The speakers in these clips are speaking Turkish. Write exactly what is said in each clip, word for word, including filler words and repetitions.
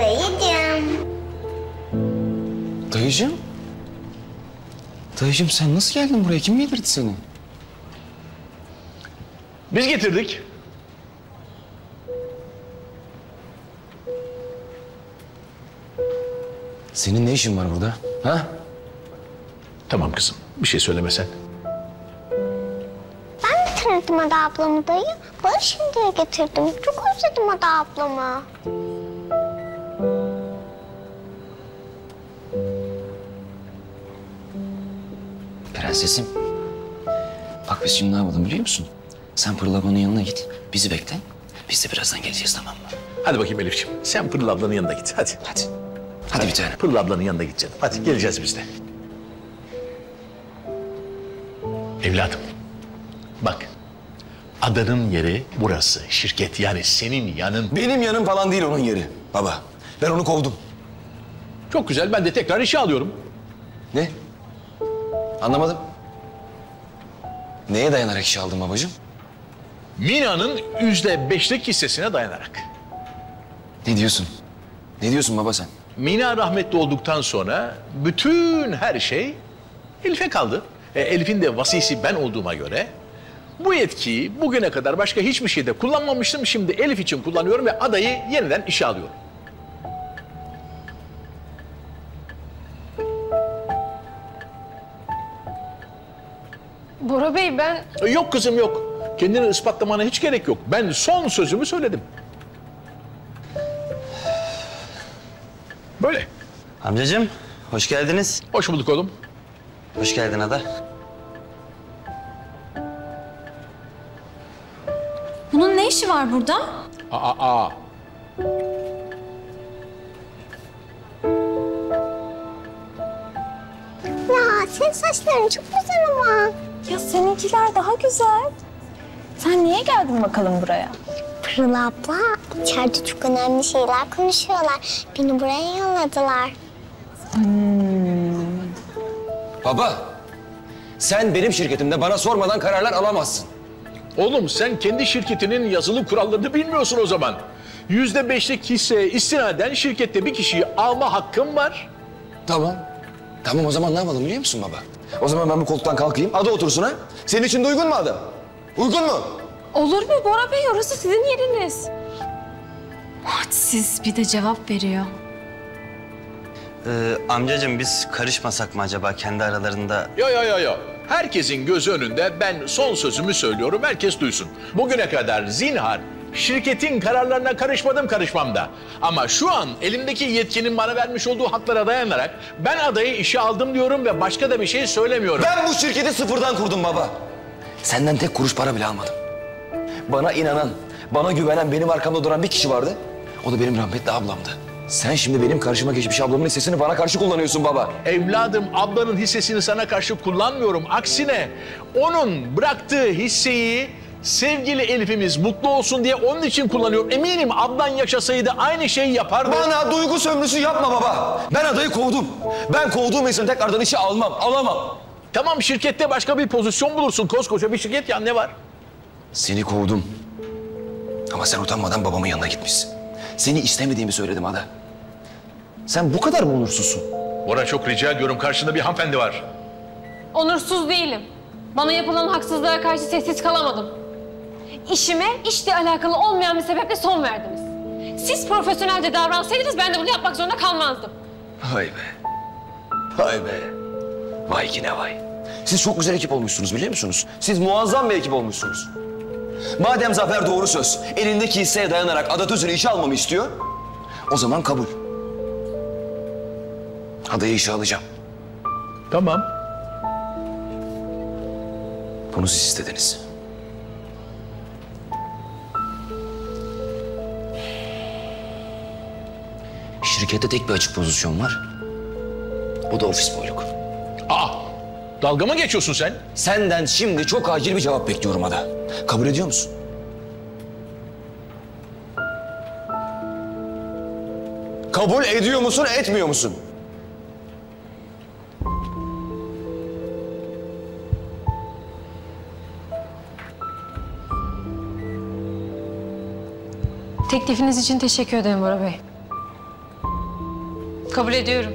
Dayıcığım. Dayıcığım? Dayıcığım sen nasıl geldin buraya? Kim getirdi seni? Biz getirdik. Senin ne işin var burada? Ha? Tamam kızım, bir şey söyleme sen. Ben getirdim Ada ablamı dayı. Barış'ım diye getirdim. Çok özledim Ada ablamı. Prensesim, bak biz şimdi ne yapalım biliyor musun? Sen Pırıl ablanın yanına git, bizi bekle. Biz de birazdan geleceğiz, tamam mı? Hadi bakayım Elif'ciğim, sen Pırıl ablanın yanına git, hadi. Hadi, hadi, hadi bir tane. Pırıl ablanın yanına git canım, hadi geleceğiz biz de. Evladım, bak Ada'nın yeri burası, şirket yani senin yanın. Benim yanım falan değil onun yeri baba, ben onu kovdum. Çok güzel, ben de tekrar işe alıyorum. Ne? Anlamadım. Neye dayanarak işe aldın babacığım? Mina'nın yüzde beşlik hissesine dayanarak. Ne diyorsun? Ne diyorsun baba sen? Mina rahmetli olduktan sonra bütün her şey Elif'e kaldı. E, Elif'in de vasisi ben olduğuma göre bu yetkiyi bugüne kadar başka hiçbir şeyde kullanmamıştım. Şimdi Elif için kullanıyorum ve Ada'yı yeniden işe alıyorum. Bora Bey ben... Yok kızım yok. Kendini ispatlamana hiç gerek yok. Ben son sözümü söyledim. Böyle. Amcacığım hoş geldiniz. Hoş bulduk oğlum. Hoş geldin Ada. Bunun ne işi var burada? Aa, aa. Ya senin saçların çok güzel ama. Ya seninkiler daha güzel. Sen niye geldin bakalım buraya? Pırıl abla, içeride çok önemli şeyler konuşuyorlar. Beni buraya yolladılar. Hmm. Baba, sen benim şirketimde bana sormadan kararlar alamazsın. Oğlum sen kendi şirketinin yazılı kurallarını bilmiyorsun o zaman. Yüzde beşlik hisseye istinaden şirkette bir kişiyi alma hakkım var. Tamam. Tamam o zaman ne yapalım biliyor musun baba? O zaman ben bu koltuktan kalkayım, Ada otursun ha? Senin için de uygun mu Ada? Uygun mu? Olur mu Bora Bey? Orası sizin yeriniz. Hadsiz bir de cevap veriyor. Ee, amcacığım biz karışmasak mı acaba kendi aralarında? Yo yo yo yo. Herkesin gözü önünde ben son sözümü söylüyorum, herkes duysun. Bugüne kadar zinhar şirketin kararlarına karışmadım karışmam da. Ama şu an elimdeki yetkinin bana vermiş olduğu haklara dayanarak ben adayı işe aldım diyorum ve başka da bir şey söylemiyorum. Ben bu şirketi sıfırdan kurdum baba. Senden tek kuruş para bile almadım. Bana inanan, bana güvenen, benim arkamda duran bir kişi vardı. O da benim rahmetli ablamdı. Sen şimdi benim karşıma geçmiş ablamın hissesini bana karşı kullanıyorsun baba. Evladım, ablanın hissesini sana karşı kullanmıyorum. Aksine onun bıraktığı hisseyi sevgili Elif'imiz mutlu olsun diye onun için kullanıyorum. Eminim ablan yaşasaydı aynı şeyi yapardı. Bana duygu sömürüsü yapma baba. Ben adayı kovdum. Ben kovduğum insanı tekrardan işe almam, alamam. Tamam şirkette başka bir pozisyon bulursun. Koskoca bir şirket ya ne var? Seni kovdum. Ama sen utanmadan babamın yanına gitmişsin. Seni istemediğimi söyledim Ada. Sen bu kadar mı onursuzsun? Bora çok rica ediyorum karşında bir hanımefendi var. Onursuz değilim. Bana yapılan haksızlığa karşı sessiz kalamadım. İşime işle alakalı olmayan bir sebeple son verdiniz. Siz profesyonelce davransaydınız ben de bunu yapmak zorunda kalmazdım. Vay be. Vay be. Vay ki ne vay. Siz çok güzel ekip olmuşsunuz biliyor musunuz? Siz muazzam bir ekip olmuşsunuz. Madem Zafer Doğrusöz elindeki hisseye dayanarak Adatöz'ünü işe almamı istiyor, o zaman kabul. Adayı işe alacağım. Tamam. Bunu siz istediniz. Şirkette tek bir açık pozisyon var. O da ofis boyluk. Aa! Dalga mı geçiyorsun sen? Senden şimdi çok acil bir cevap bekliyorum Ada. Kabul ediyor musun? Kabul ediyor musun, etmiyor musun? Teklifiniz için teşekkür ederim Bora Bey. Kabul ediyorum.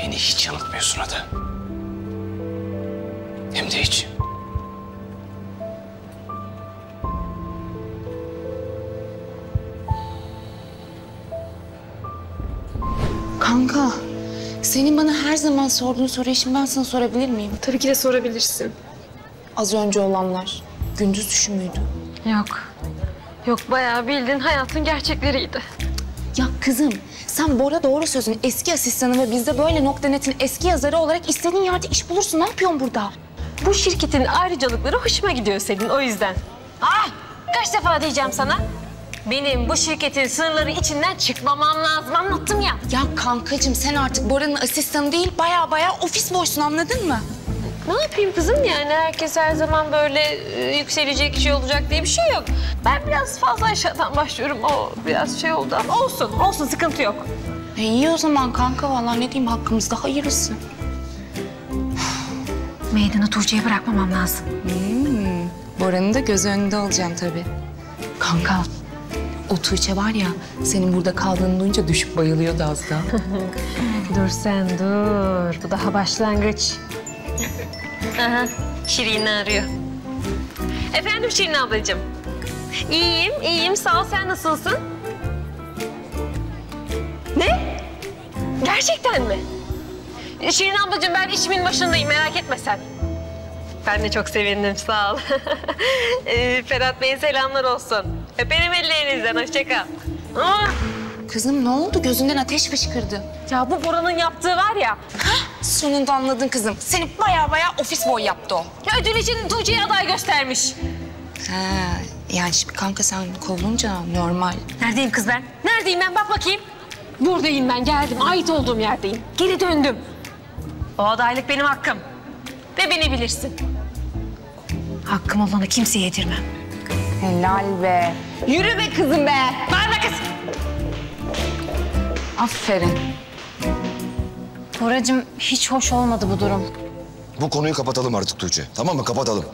Beni hiç yanıltmıyorsun Ada. Hem de hiç. Kanka, senin bana her zaman sorduğun soruyu şimdi ben sana sorabilir miyim? Tabii ki de sorabilirsin. Az önce olanlar gündüz düşü müydü? Yok. Yok, bayağı bildiğin hayatın gerçekleriydi. Ya kızım, sen Bora Doğrusöz'ün eski asistanı ve bizde böyle nokta netin eski yazarı olarak istediğin yerde iş bulursun. Ne yapıyorsun burada? Bu şirketin ayrıcalıkları hoşuma gidiyor Selin, o yüzden. Ah! Kaç defa diyeceğim sana? Benim bu şirketin sınırları içinden çıkmamam lazım, anlattım ya. Ya kankacığım, sen artık Bora'nın asistanı değil, baya baya ofis boysun, anladın mı? Ne yapayım kızım, yani herkes her zaman böyle e, yükselecek, şey olacak diye bir şey yok. Ben biraz fazla aşağıdan başlıyorum, o biraz şey oldu ama olsun, olsun, sıkıntı yok. E iyi o zaman kanka, vallahi ne diyeyim, hakkımızda hayırlısı. Meydanı Tuğçe'ye bırakmamam lazım. Hmm, Bora'nın da göz önünde olacağım tabii. Kanka, o Tuğçe var ya, senin burada kaldığını duyunca düşüp bayılıyordu az daha. Dur sen dur, bu daha başlangıç. Aha, Şirin'i arıyor. Efendim Şirin ablacığım. İyiyim, iyiyim. Sağ ol, sen nasılsın? Ne? Gerçekten mi? Şirin ablacığım, ben işimin başındayım, merak etme sen. Ben de çok sevindim, sağ ol. e, Ferhat Bey'e selamlar olsun. Öperim ellerinizden, hoşça kal. Ah! Kızım ne oldu? Gözünden ateş fışkırdı. Ya bu Bora'nın yaptığı var ya. Hah, sonunda anladın kızım. Seni baya baya ofis boy yaptı o. Ya ödül için Tuğçe'ye aday göstermiş. Ha, yani şimdi kanka sen kovulunca normal. Neredeyim kız ben? Neredeyim ben? Bak bakayım. Buradayım ben, geldim. Ait olduğum yerdeyim. Geri döndüm. O adaylık benim hakkım. Ve beni bilirsin. Hakkım olanı kimseye yedirmem. Helal be. Yürü be kızım be. Bağırma kız. Aferin. Boracığım, hiç hoş olmadı bu durum. Bu konuyu kapatalım artık Tuğçe. Tamam mı? Kapatalım.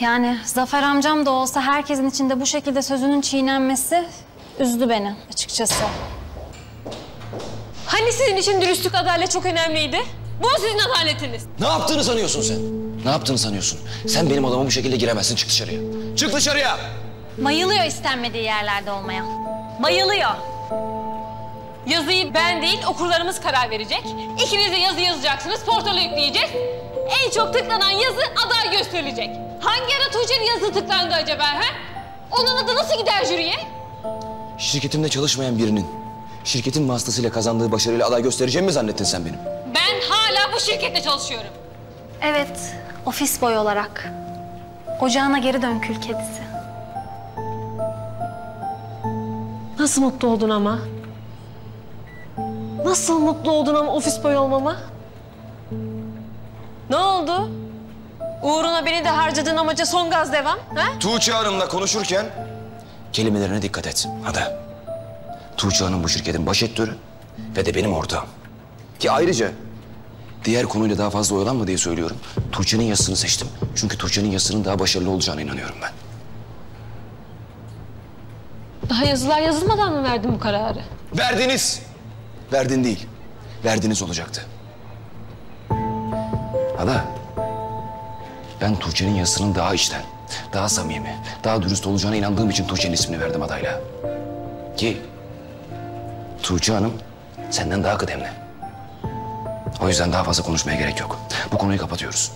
Yani Zafer amcam da olsa herkesin içinde bu şekilde sözünün çiğnenmesi üzdü beni açıkçası. Hani sizin için dürüstlük, adalet çok önemliydi? Bu sizin adaletiniz. Ne yaptığını sanıyorsun sen? Ne yaptığını sanıyorsun? Sen benim odama bu şekilde giremezsin. Çık dışarıya. Çık dışarıya! Bayılıyor istenmediği yerlerde olmaya. Bayılıyor. Yazıyı ben değil, okurlarımız karar verecek. İkiniz de yazı yazacaksınız, portala yükleyeceğiz. En çok tıklanan yazı aday gösterilecek. Hangi ara Tuğçe'nin yazısı tıklandı acaba ha? Onun adı nasıl gider jüriye? Şirketimde çalışmayan birinin şirketin vasıtasıyla kazandığı başarıyla aday göstereceğimi mi zannettin sen benim? Ben hala bu şirkette çalışıyorum. Evet, ofis boy olarak. Ocağına geri dön kül kedisi. Nasıl mutlu oldun ama? Nasıl mutlu oldun ama ofis boy olmama? Ne oldu? Uğruna beni de harcadığın amaca son gaz devam, ha? Tuğçe Hanım'la konuşurken kelimelerine dikkat et Ada. Tuğçe Hanım bu şirketin baş editörü ve de benim ortağım. Ki ayrıca diğer konuyla daha fazla oyalanma diye söylüyorum. Tuğçe'nin yazısını seçtim. Çünkü Tuğçe'nin yazısının daha başarılı olacağına inanıyorum ben. Daha yazılar yazılmadan mı verdin bu kararı? Verdiniz. Verdin değil. Verdiniz olacaktı. Ada, ben Tuğçe'nin yazısının daha içten, daha samimi, daha dürüst olacağına inandığım için Tuğçe'nin ismini verdim adayla. Ki Tuğçe Hanım senden daha kıdemli. O yüzden daha fazla konuşmaya gerek yok. Bu konuyu kapatıyoruz.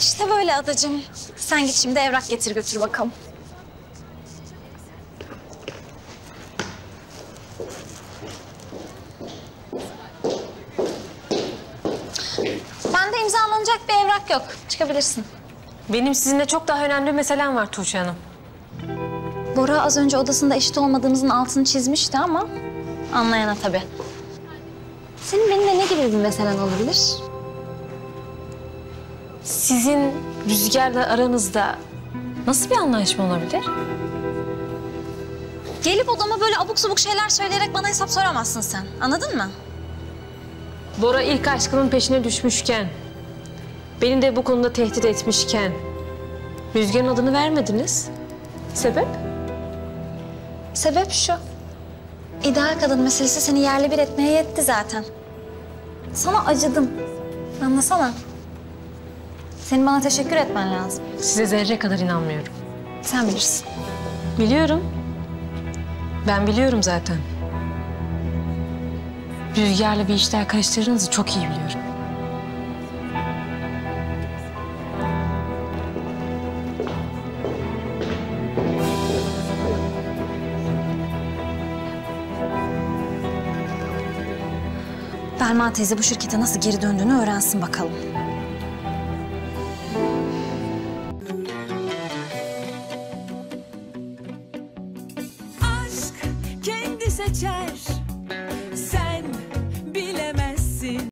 İşte böyle Adacığım. Sen git şimdi evrak getir götür bakalım. Bende imzalanacak bir evrak yok. Çıkabilirsin. Benim sizinle çok daha önemli bir meselem var Tuğçe Hanım. Bora az önce odasında eşit olmadığımızın altını çizmişti ama Anlayana tabii. Senin benimle ne gibi bir meselen olabilir? Sizin Rüzgar'la aranızda nasıl bir anlaşma olabilir? Gelip odama böyle abuk sabuk şeyler söyleyerek bana hesap soramazsın sen. Anladın mı? Bora ilk aşkının peşine düşmüşken, beni de bu konuda tehdit etmişken Rüzgar'ın adını vermediniz. Sebep? Sebep şu. İdeal kadın meselesi seni yerle bir etmeye yetti zaten. Sana acıdım. Anlasana. Senin bana teşekkür etmen lazım. Size zerre kadar inanmıyorum. Sen bilirsin. Biliyorum. Ben biliyorum zaten. Rüzgar'la bir işler karıştırdığınızı çok iyi biliyorum. Selma teyze bu şirkete nasıl geri döndüğünü öğrensin bakalım. Aşk kendi seçer.